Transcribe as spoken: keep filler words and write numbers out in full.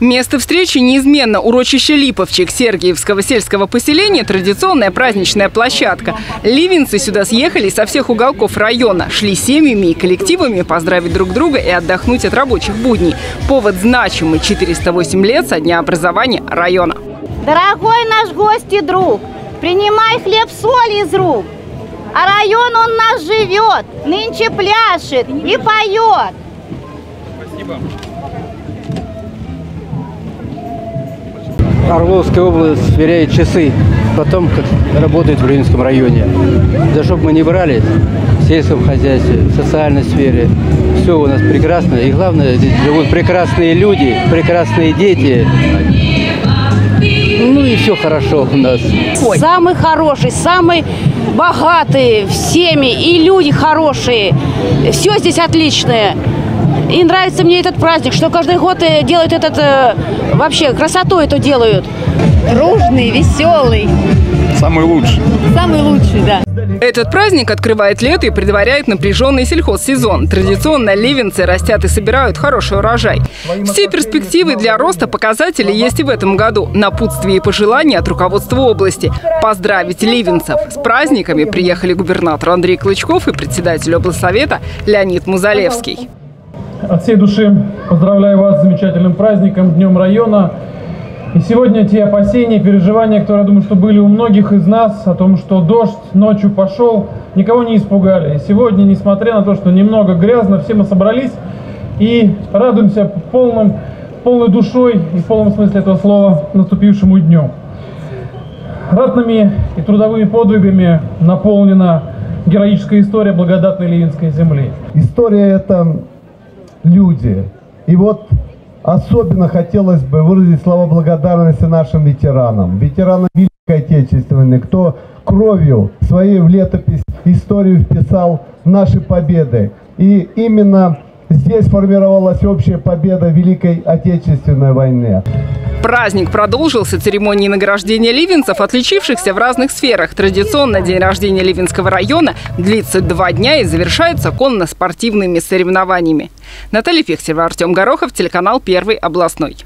Место встречи неизменно урочище Липовчик Сергиевского сельского поселения, традиционная праздничная площадка. Ливенцы сюда съехали со всех уголков района, шли семьями и коллективами поздравить друг друга и отдохнуть от рабочих будней. Повод значимый – четыреста восемь лет со дня образования района. Дорогой наш гость и друг, принимай хлеб соли из рук, а район он наш живет, нынче пляшет и поет. Спасибо. Орловская область сверяет часы потом, как работает в Ливенском районе. Да чтоб мы не брали в сельском хозяйстве, в социальной сфере. Все у нас прекрасно. И главное, здесь живут прекрасные люди, прекрасные дети. Ну и все хорошо у нас. Самый хороший, самый богатый всеми и люди хорошие. Все здесь отличное. И нравится мне этот праздник, что каждый год делают этот, вообще, красоту эту делают. Дружный, веселый. Самый лучший. Самый лучший, да. Этот праздник открывает лето и предваряет напряженный сельхозсезон. Традиционно ливенцы растят и собирают хороший урожай. Все перспективы для роста показателей есть и в этом году. Напутствие и пожелания от руководства области. Поздравить ливенцев с праздниками приехали губернатор Андрей Клычков и председатель облсовета Леонид Музалевский. От всей души поздравляю вас с замечательным праздником, Днем района. И сегодня те опасения и переживания, которые, я думаю, что были у многих из нас, о том, что дождь ночью пошел, никого не испугали. И сегодня, несмотря на то, что немного грязно, все мы собрались и радуемся полным, полной душой и в полном смысле этого слова наступившему дню. Ратными и трудовыми подвигами наполнена героическая история благодатной Ливенской земли. История эта... люди. И вот особенно хотелось бы выразить слова благодарности нашим ветеранам. Ветеранам Великой Отечественной, кто кровью своей в летопись историю вписал наши победы. И именно здесь формировалась общая победа Великой Отечественной войны. Праздник продолжился церемонией награждения ливенцев, отличившихся в разных сферах. Традиционно день рождения Ливенского района длится два дня и завершается конно-спортивными соревнованиями. Наталья Фихтева, Артем Горохов, телеканал «Первый областной».